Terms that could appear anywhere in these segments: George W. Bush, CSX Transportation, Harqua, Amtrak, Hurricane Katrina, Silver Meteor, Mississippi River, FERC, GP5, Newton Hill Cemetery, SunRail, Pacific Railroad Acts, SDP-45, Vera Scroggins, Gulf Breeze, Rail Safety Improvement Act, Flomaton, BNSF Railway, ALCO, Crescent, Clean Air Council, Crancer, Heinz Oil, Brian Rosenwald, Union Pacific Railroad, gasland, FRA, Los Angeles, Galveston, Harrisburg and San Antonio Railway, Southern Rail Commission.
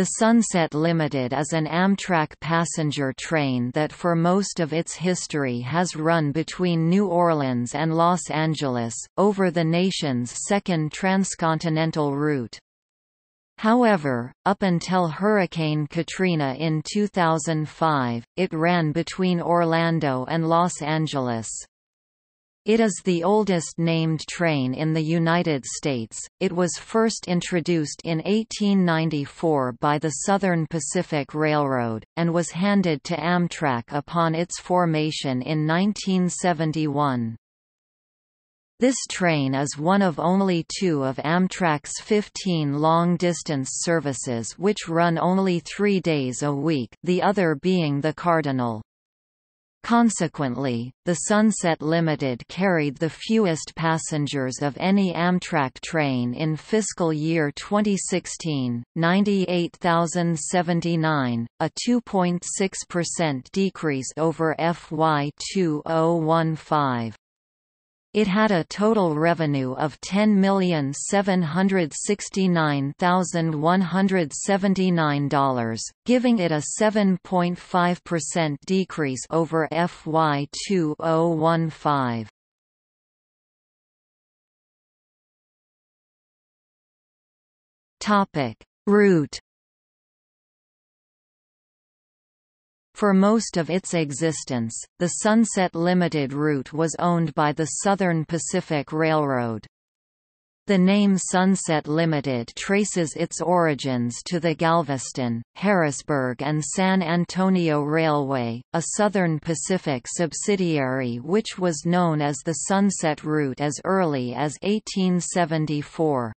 The Sunset Limited is an Amtrak passenger train that for most of its history has run between New Orleans and Los Angeles, over the nation's second transcontinental route. However, up until Hurricane Katrina in 2005, it ran between Orlando and Los Angeles. It is the oldest named train in the United States. It was first introduced in 1894 by the Southern Pacific Railroad, and was handed to Amtrak upon its formation in 1971. This train is one of only two of Amtrak's 15 long-distance services which run only 3 days a week, the other being the Cardinal. Consequently, the Sunset Limited carried the fewest passengers of any Amtrak train in fiscal year 2016, 98,079, a 2.6% decrease over FY 2015. It had a total revenue of $10,769,179, giving it a 7.5% decrease over FY 2015. Route. For most of its existence, the Sunset Limited route was owned by the Southern Pacific Railroad. The name Sunset Limited traces its origins to the Galveston, Harrisburg and San Antonio Railway, a Southern Pacific subsidiary which was known as the Sunset Route as early as 1874.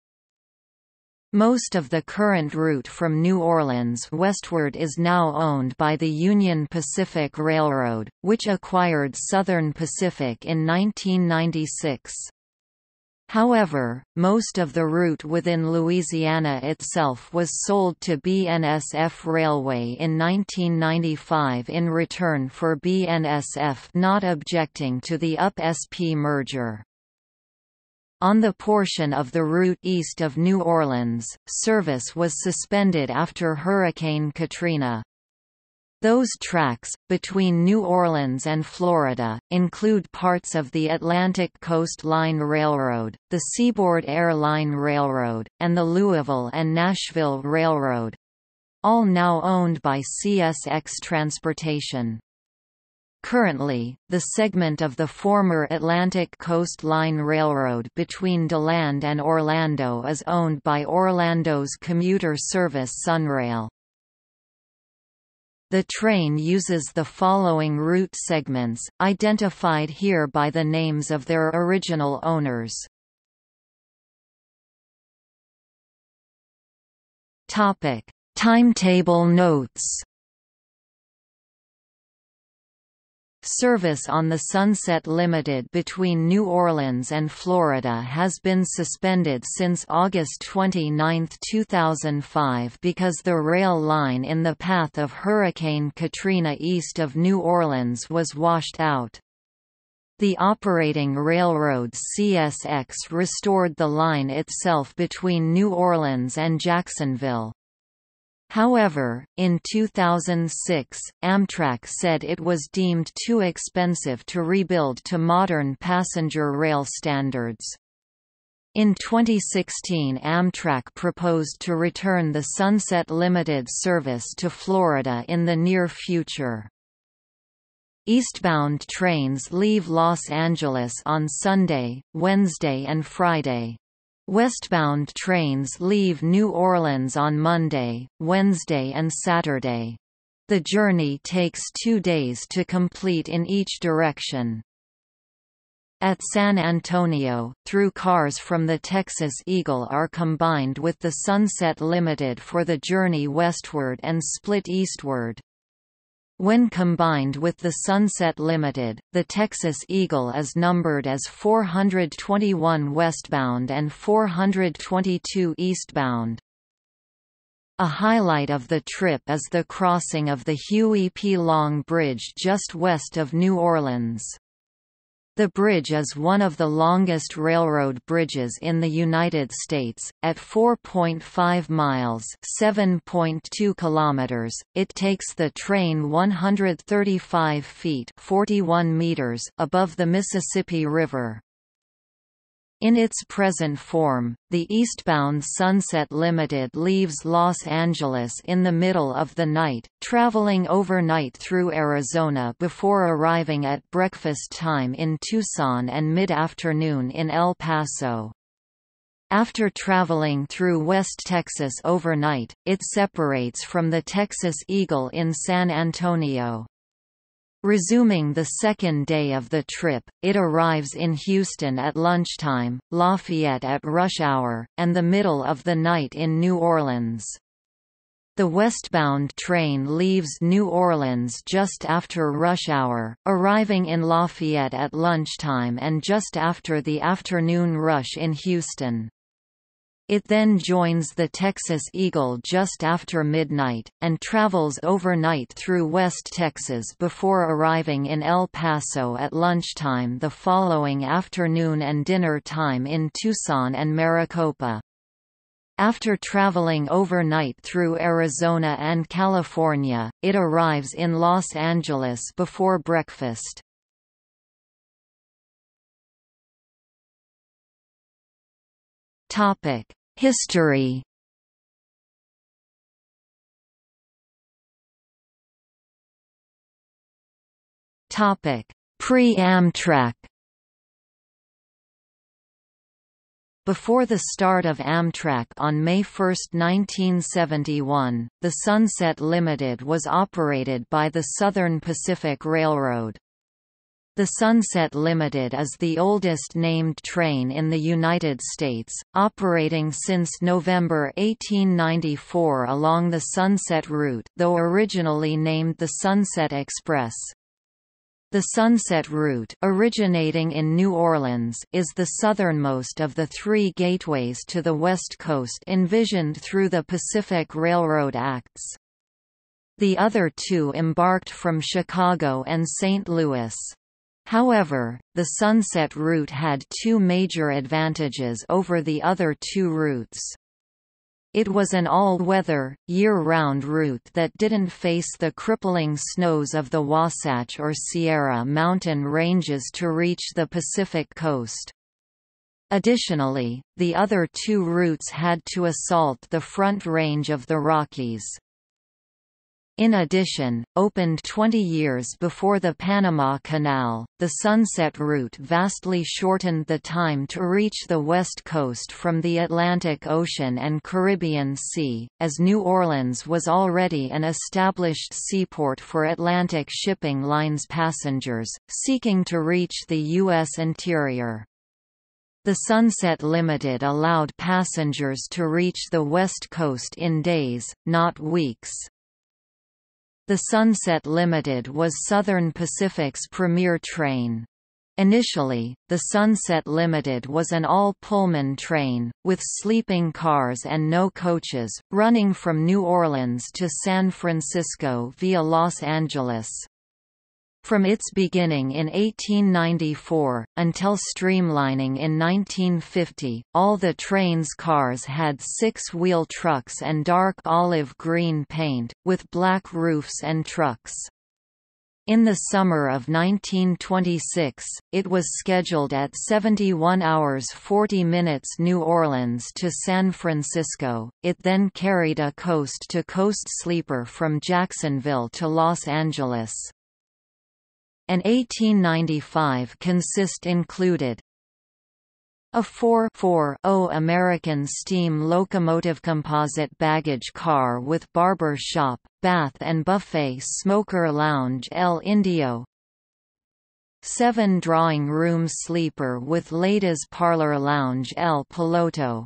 Most of the current route from New Orleans westward is now owned by the Union Pacific Railroad, which acquired Southern Pacific in 1996. However, most of the route within Louisiana itself was sold to BNSF Railway in 1995 in return for BNSF not objecting to the UP-SP merger. On the portion of the route east of New Orleans, service was suspended after Hurricane Katrina. Those tracks, between New Orleans and Florida, include parts of the Atlantic Coast Line Railroad, the Seaboard Air Line Railroad, and the Louisville and Nashville Railroad, all now owned by CSX Transportation. Currently, the segment of the former Atlantic Coast Line Railroad between DeLand and Orlando is owned by Orlando's commuter service SunRail. The train uses the following route segments, identified here by the names of their original owners. Topic: Timetable notes. Service on the Sunset Limited between New Orleans and Florida has been suspended since August 29, 2005 because the rail line in the path of Hurricane Katrina east of New Orleans was washed out. The operating railroad CSX restored the line itself between New Orleans and Jacksonville. However, in 2006, Amtrak said it was deemed too expensive to rebuild to modern passenger rail standards. In 2016, Amtrak proposed to return the Sunset Limited service to Florida in the near future. Eastbound trains leave Los Angeles on Sunday, Wednesday, and Friday. Westbound trains leave New Orleans on Monday, Wednesday and Saturday. The journey takes 2 days to complete in each direction. At San Antonio, through cars from the Texas Eagle are combined with the Sunset Limited for the journey westward and split eastward. When combined with the Sunset Limited, the Texas Eagle is numbered as 421 westbound and 422 eastbound. A highlight of the trip is the crossing of the Huey P. Long Bridge just west of New Orleans. The bridge is one of the longest railroad bridges in the United States. At 4.5 miles (7.2 kilometers), it takes the train 135 feet (41 meters) above the Mississippi River. In its present form, the eastbound Sunset Limited leaves Los Angeles in the middle of the night, traveling overnight through Arizona before arriving at breakfast time in Tucson and mid-afternoon in El Paso. After traveling through West Texas overnight, it separates from the Texas Eagle in San Antonio. Resuming the second day of the trip, it arrives in Houston at lunchtime, Lafayette at rush hour, and the middle of the night in New Orleans. The westbound train leaves New Orleans just after rush hour, arriving in Lafayette at lunchtime and just after the afternoon rush in Houston. It then joins the Texas Eagle just after midnight, and travels overnight through West Texas before arriving in El Paso at lunchtime the following afternoon and dinner time in Tucson and Maricopa. After traveling overnight through Arizona and California, it arrives in Los Angeles before breakfast. History. Pre-Amtrak. Before the start of Amtrak on May 1, 1971, the Sunset Limited was operated by the Southern Pacific Railroad. The Sunset Limited is the oldest named train in the United States, operating since November 1894 along the Sunset Route, though originally named the Sunset Express. The Sunset Route, originating in New Orleans, is the southernmost of the three gateways to the West Coast envisioned through the Pacific Railroad Acts. The other two embarked from Chicago and St. Louis. However, the Sunset Route had two major advantages over the other two routes. It was an all-weather, year-round route that didn't face the crippling snows of the Wasatch or Sierra Mountain ranges to reach the Pacific coast. Additionally, the other two routes had to assault the Front Range of the Rockies. In addition, opened 20 years before the Panama Canal, the Sunset Route vastly shortened the time to reach the West Coast from the Atlantic Ocean and Caribbean Sea, as New Orleans was already an established seaport for Atlantic Shipping Line's passengers, seeking to reach the U.S. interior. The Sunset Limited allowed passengers to reach the West Coast in days, not weeks. The Sunset Limited was Southern Pacific's premier train. Initially, the Sunset Limited was an all-Pullman train, with sleeping cars and no coaches, running from New Orleans to San Francisco via Los Angeles. From its beginning in 1894, until streamlining in 1950, all the train's cars had six-wheel trucks and dark olive-green paint, with black roofs and trucks. In the summer of 1926, it was scheduled at 71 hours 40 minutes New Orleans to San Francisco. It then carried a coast-to-coast sleeper from Jacksonville to Los Angeles. An 1895 consist included a 4x4.0 American steam locomotive composite baggage car with barber shop, bath and buffet smoker lounge El Indio, 7 drawing room sleeper with ladies parlor lounge El Piloto,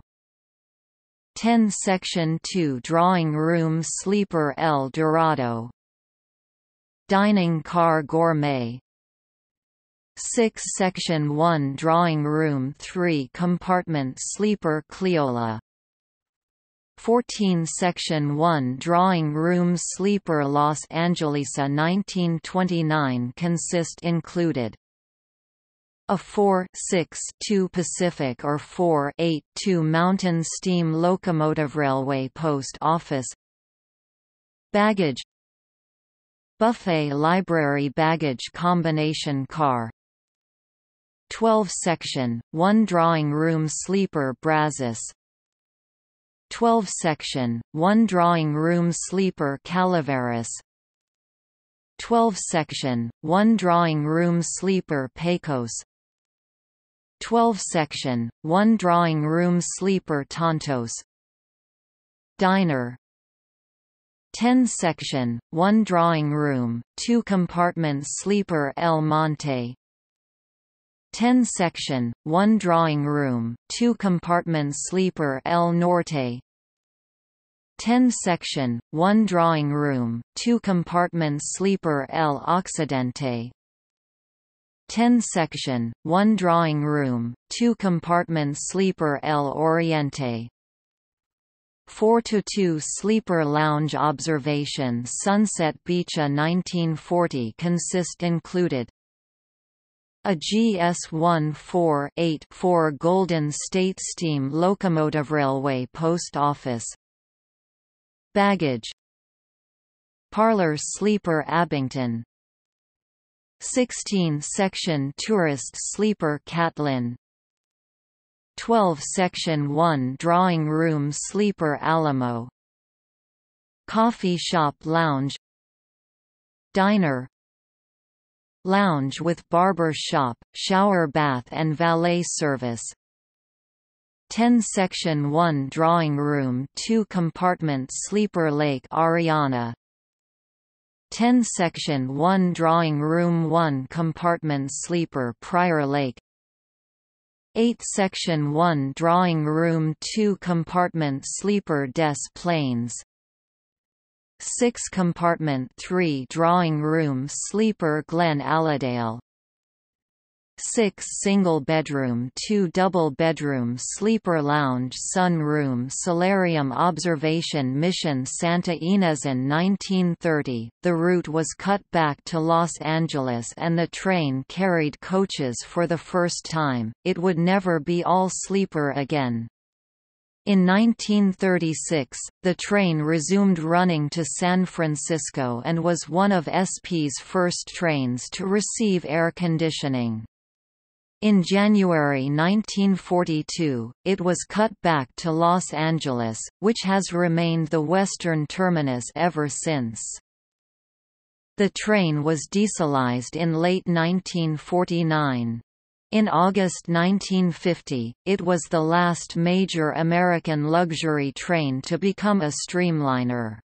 10 section 2 drawing room sleeper El Dorado, dining car gourmet, 6 section 1 drawing room 3 compartment sleeper Cleola, 14 section 1 drawing room sleeper Los Angeles. 1929 consist included A 4-6-2 Pacific or 4-8-2 Mountain Steam Locomotive Railway Post Office. Baggage Buffet Library Baggage Combination Car 12 Section, 1 Drawing Room Sleeper Brazos 12 Section, 1 Drawing Room Sleeper Calaveras 12 Section, 1 Drawing Room Sleeper Pecos 12 Section, 1 Drawing Room Sleeper Tontos Diner 10 Section, 1 Drawing Room, 2 Compartment Sleeper El Monte 10 Section, 1 Drawing Room, 2 Compartment Sleeper El Norte 10 Section, 1 Drawing Room, 2 Compartment Sleeper El Occidente 10 Section, 1 Drawing Room, 2 Compartment Sleeper El Oriente 4-2 Sleeper Lounge Observation Sunset Beach. A 1940 consist included a GS-1484 Golden State Steam Locomotive Railway Post Office Baggage Parlor Sleeper Abington 16 Section Tourist Sleeper Catlin 12 Section 1 Drawing Room Sleeper Alamo Coffee Shop Lounge Diner Lounge with Barber Shop, Shower Bath and Valet Service 10 Section 1 Drawing Room 2 Compartment Sleeper Lake Ariana 10 Section 1 Drawing Room 1 Compartment Sleeper Prior Lake 8 Section 1 Drawing Room 2 Compartment Sleeper Des Plaines 6 Compartment 3 Drawing Room Sleeper Glen Allendale 6 Single Bedroom 2 Double Bedroom Sleeper Lounge Sun Room Solarium Observation Mission Santa Ynez. In 1930, the route was cut back to Los Angeles and the train carried coaches for the first time. It would never be all sleeper again. In 1936, the train resumed running to San Francisco and was one of SP's first trains to receive air conditioning. In January 1942, it was cut back to Los Angeles, which has remained the western terminus ever since. The train was dieselized in late 1949. In August 1950, it was the last major American luxury train to become a streamliner.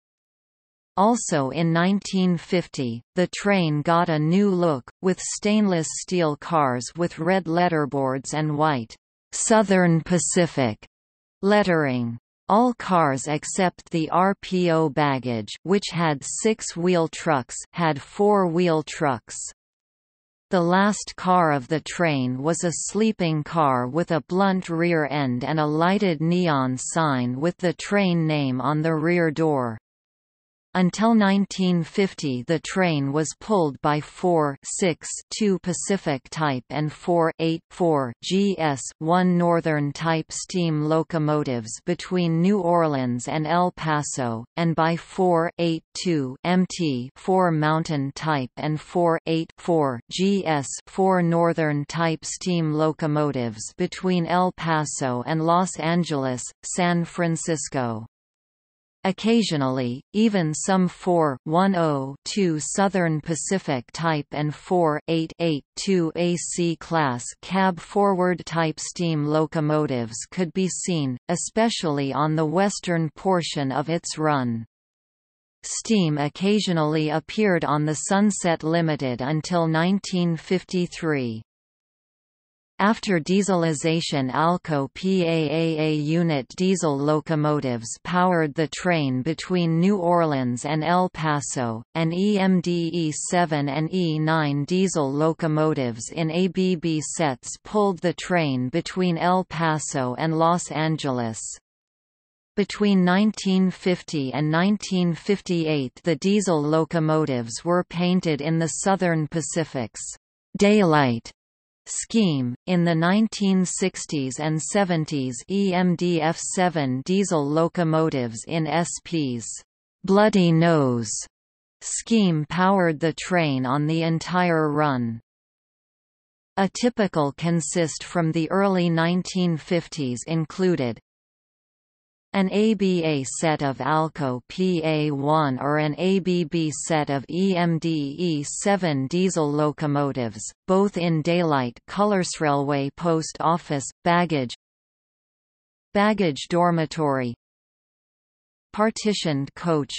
Also in 1950, the train got a new look, with stainless steel cars with red letterboards and white, Southern Pacific lettering. All cars except the RPO baggage, which had 6-wheel trucks, had 4-wheel trucks. The last car of the train was a sleeping car with a blunt rear end and a lighted neon sign with the train name on the rear door. Until 1950, the train was pulled by 4-6-2 Pacific type and 4-8-4 GS-1 Northern type steam locomotives between New Orleans and El Paso, and by 4-8-2 MT-4 Mountain type and 4-8-4 GS-4 Northern type steam locomotives between El Paso and Los Angeles, San Francisco. Occasionally, even some 4-1-0-2 Southern Pacific type and 4-8-8-2 AC class cab forward type steam locomotives could be seen, especially on the western portion of its run. Steam occasionally appeared on the Sunset Limited until 1953. After dieselization, Alco PAAA unit diesel locomotives powered the train between New Orleans and El Paso, and EMD E7 and E9 diesel locomotives in ABB sets pulled the train between El Paso and Los Angeles. Between 1950 and 1958, the diesel locomotives were painted in the Southern Pacific's daylight scheme. In the 1960s and 70s, EMDF-7 diesel locomotives in SP's Bloody Nose scheme powered the train on the entire run. A typical consist from the early 1950s included an ABA set of ALCO PA1 or an ABB set of EMDE7 diesel locomotives, both in daylight colors. Railway post office, baggage dormitory, partitioned coach,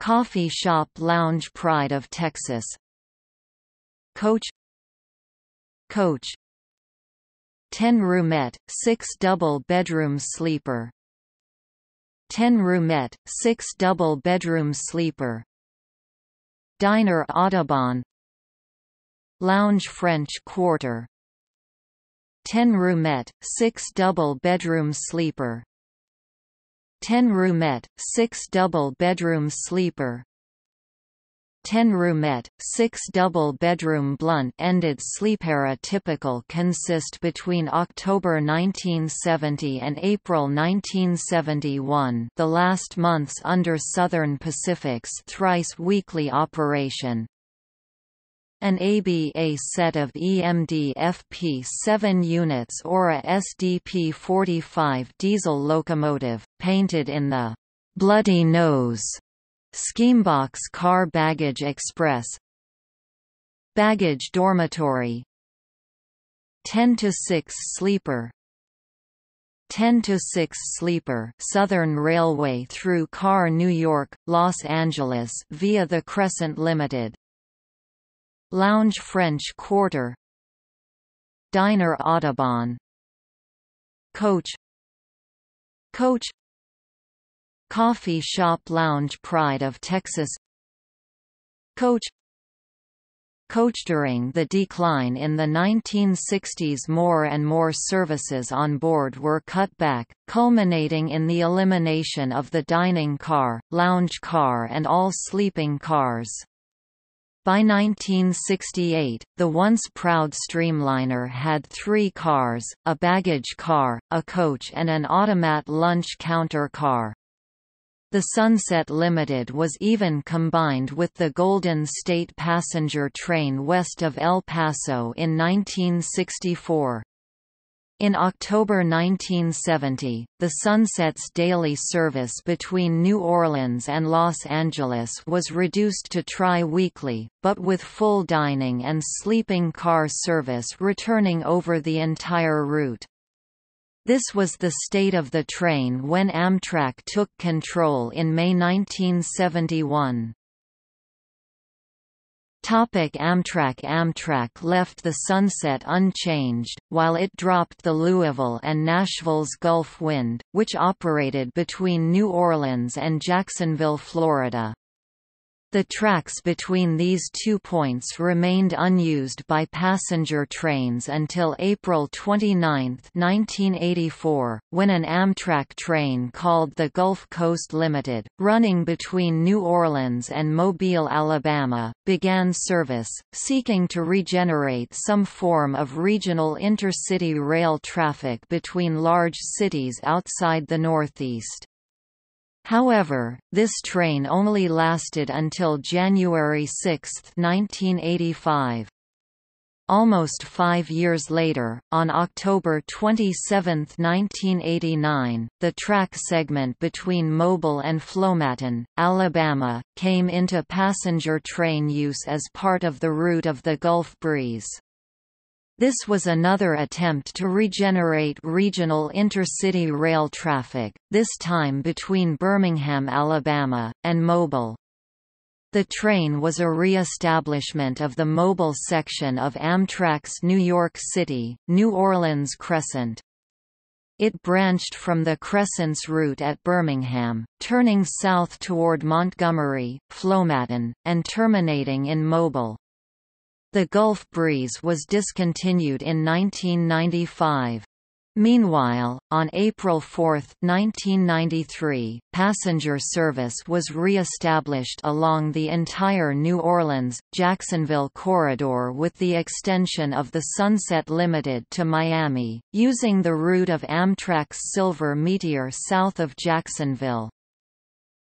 coffee shop lounge. Pride of Texas, coach, 10-roomette, 6 double-bedroom sleeper. 10-roomette, 6 double-bedroom sleeper. Diner Audubon, Lounge French Quarter. 10-roomette, 6 double-bedroom sleeper. 10-roomette, 6 double-bedroom sleeper. 10-roomette, 6 double-bedroom. Blunt-ended sleepera typical consist between October 1970 and April 1971, the last months under Southern Pacific's thrice-weekly operation. An ABA set of EMDFP-7 units or a SDP-45 diesel locomotive, painted in the Bloody Nose schemebox. Car baggage express, baggage dormitory, 10-6 sleeper, 10-6 sleeper. Southern Railway through car New York, Los Angeles via the Crescent Limited, Lounge French Quarter, Diner Audubon, Coach, Coffee Shop Lounge. Pride of Texas, Coach. During the decline in the 1960s, more and more services on board were cut back, culminating in the elimination of the dining car, lounge car and all sleeping cars. By 1968, the once proud Streamliner had 3 cars, a baggage car, a coach and an automat lunch counter car. The Sunset Limited was even combined with the Golden State Passenger Train west of El Paso in 1964. In October 1970, the Sunset's daily service between New Orleans and Los Angeles was reduced to tri-weekly, but with full dining and sleeping car service returning over the entire route. This was the state of the train when Amtrak took control in May 1971. Amtrak left the Sunset unchanged, while it dropped the Louisville and Nashville's Gulf Wind, which operated between New Orleans and Jacksonville, Florida. The tracks between these 2 points remained unused by passenger trains until April 29, 1984, when an Amtrak train called the Gulf Coast Limited, running between New Orleans and Mobile, Alabama, began service, seeking to regenerate some form of regional intercity rail traffic between large cities outside the Northeast. However, this train only lasted until January 6, 1985. Almost 5 years later, on October 27, 1989, the track segment between Mobile and Flomaton, Alabama, came into passenger train use as part of the route of the Gulf Breeze. This was another attempt to regenerate regional intercity rail traffic, this time between Birmingham, Alabama, and Mobile. The train was a re-establishment of the Mobile section of Amtrak's New York City, New Orleans Crescent. It branched from the Crescent's route at Birmingham, turning south toward Montgomery, Flomaton, and terminating in Mobile. The Gulf Breeze was discontinued in 1995. Meanwhile, on April 4, 1993, passenger service was re-established along the entire New Orleans-Jacksonville corridor with the extension of the Sunset Limited to Miami, using the route of Amtrak's Silver Meteor south of Jacksonville.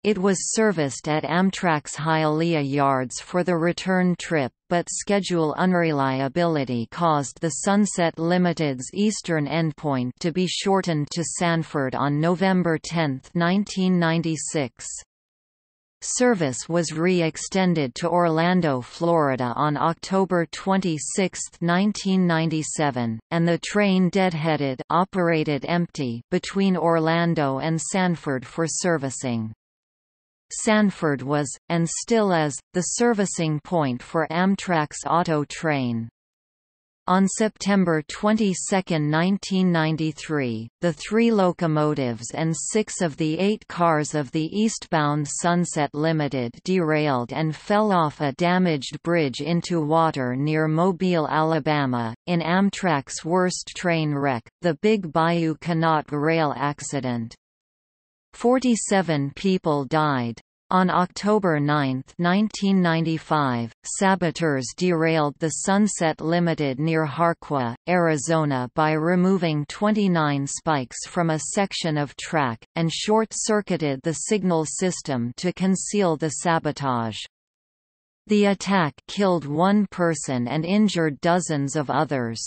It was serviced at Amtrak's Hialeah Yards for the return trip, but schedule unreliability caused the Sunset Limited's eastern endpoint to be shortened to Sanford on November 10, 1996. Service was re-extended to Orlando, Florida on October 26, 1997, and the train deadheaded operated empty between Orlando and Sanford for servicing. Sanford was, and still is, the servicing point for Amtrak's Auto Train. On September 22, 1993, the 3 locomotives and 6 of the 8 cars of the eastbound Sunset Limited derailed and fell off a damaged bridge into water near Mobile, Alabama, in Amtrak's worst train wreck, the Big Bayou Canot rail accident. 47 people died. On October 9, 1995, saboteurs derailed the Sunset Limited near Harqua, Arizona by removing 29 spikes from a section of track, and short-circuited the signal system to conceal the sabotage. The attack killed one person and injured dozens of others.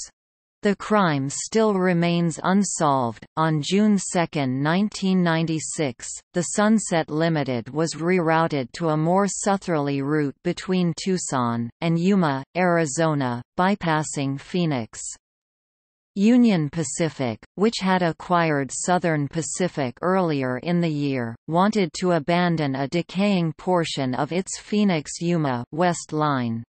The crime still remains unsolved. On June 2, 1996, the Sunset Limited was rerouted to a more southerly route between Tucson and Yuma, Arizona, bypassing Phoenix. Union Pacific, which had acquired Southern Pacific earlier in the year, wanted to abandon a decaying portion of its Phoenix-Yuma West line.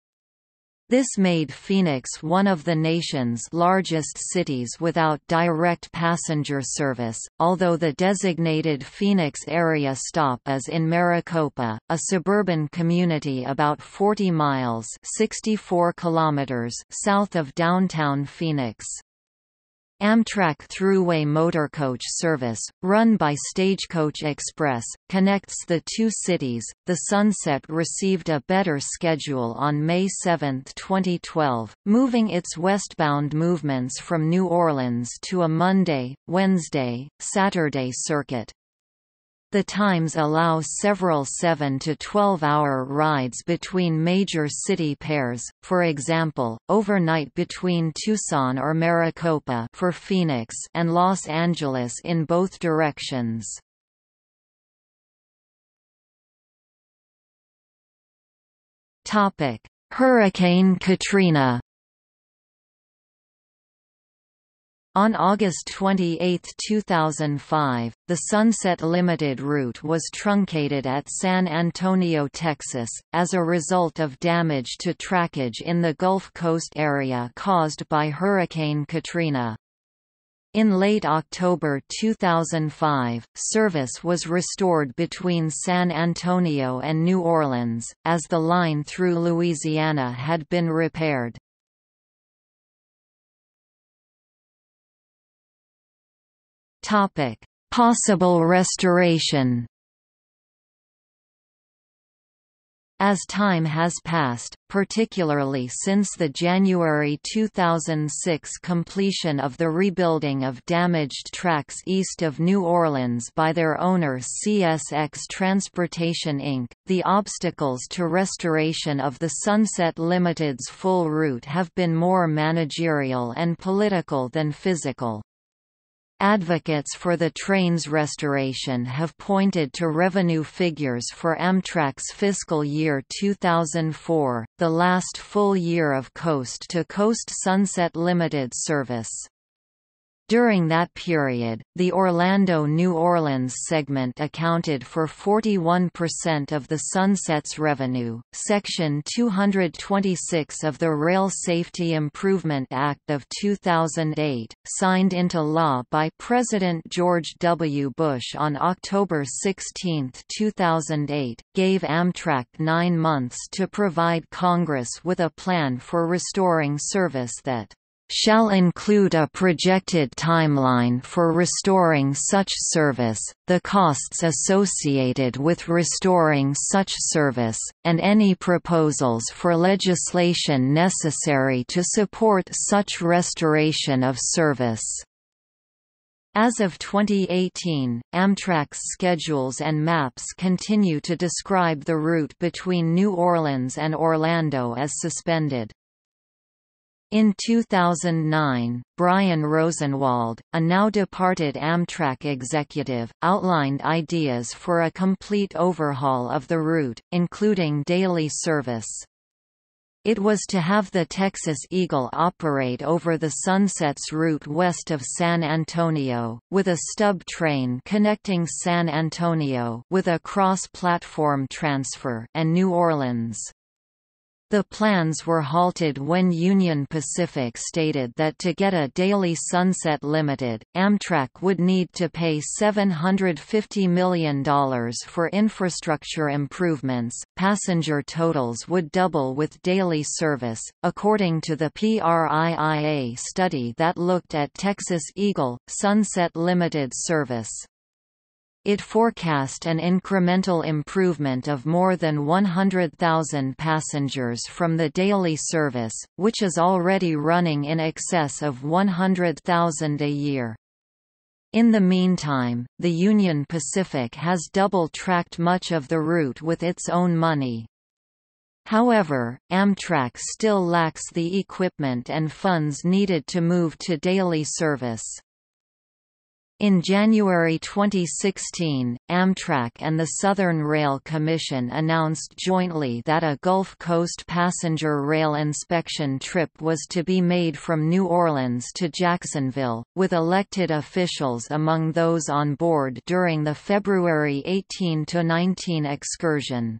This made Phoenix one of the nation's largest cities without direct passenger service, although the designated Phoenix area stop is in Maricopa, a suburban community about 40 miles (64 kilometers) south of downtown Phoenix. Amtrak Thruway Motorcoach service, run by Stagecoach Express, connects the two cities. The Sunset received a better schedule on May 7, 2012, moving its westbound movements from New Orleans to a Monday, Wednesday, Saturday circuit. The times allow several 7 to 12-hour rides between major city pairs, for example, overnight between Tucson or Maricopa for Phoenix and Los Angeles in both directions. Hurricane Katrina. On August 28, 2005, the Sunset Limited route was truncated at San Antonio, Texas, as a result of damage to trackage in the Gulf Coast area caused by Hurricane Katrina. In late October 2005, service was restored between San Antonio and New Orleans, as the line through Louisiana had been repaired. Topic: Possible restoration. As time has passed, particularly since the January 2006 completion of the rebuilding of damaged tracks east of New Orleans by their owner CSX Transportation Inc., the obstacles to restoration of the Sunset Limited's full route have been more managerial and political than physical. Advocates for the train's restoration have pointed to revenue figures for Amtrak's fiscal year 2004, the last full year of coast-to-coast Sunset Limited service. During that period, the Orlando-New Orleans segment accounted for 41% of the Sunset's revenue. Section 226 of the Rail Safety Improvement Act of 2008, signed into law by President George W. Bush on October 16, 2008, gave Amtrak 9 months to provide Congress with a plan for restoring service that shall include a projected timeline for restoring such service, the costs associated with restoring such service, and any proposals for legislation necessary to support such restoration of service. As of 2018, Amtrak's schedules and maps continue to describe the route between New Orleans and Orlando as suspended. In 2009, Brian Rosenwald, a now-departed Amtrak executive, outlined ideas for a complete overhaul of the route, including daily service. It was to have the Texas Eagle operate over the Sunset's route west of San Antonio, with a stub train connecting San Antonio with a cross-platform transfer and New Orleans. The plans were halted when Union Pacific stated that to get a daily Sunset Limited, Amtrak would need to pay $750 million for infrastructure improvements. Passenger totals would double with daily service, according to the PRIIA study that looked at Texas Eagle, Sunset Limited service. It forecast an incremental improvement of more than 100,000 passengers from the daily service, which is already running in excess of 100,000 a year. In the meantime, the Union Pacific has double-tracked much of the route with its own money. However, Amtrak still lacks the equipment and funds needed to move to daily service. In January 2016, Amtrak and the Southern Rail Commission announced jointly that a Gulf Coast passenger rail inspection trip was to be made from New Orleans to Jacksonville, with elected officials among those on board during the February 18–19 excursion.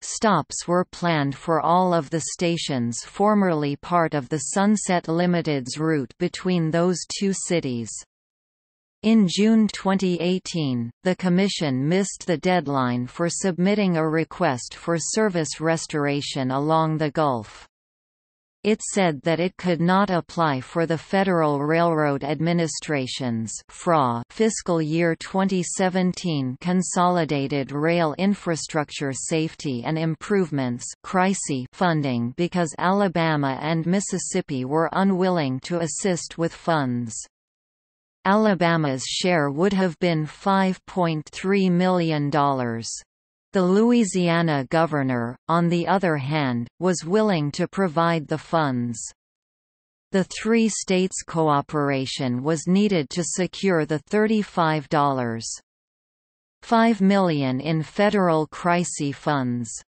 Stops were planned for all of the stations formerly part of the Sunset Limited's route between those two cities. In June 2018, the Commission missed the deadline for submitting a request for service restoration along the Gulf. It said that it could not apply for the Federal Railroad Administration's FRA fiscal year 2017 Consolidated Rail Infrastructure Safety and Improvements funding because Alabama and Mississippi were unwilling to assist with funds. Alabama's share would have been $5.3 million. The Louisiana governor, on the other hand, was willing to provide the funds. The three states' cooperation was needed to secure the $35.5 million in federal crisis funds.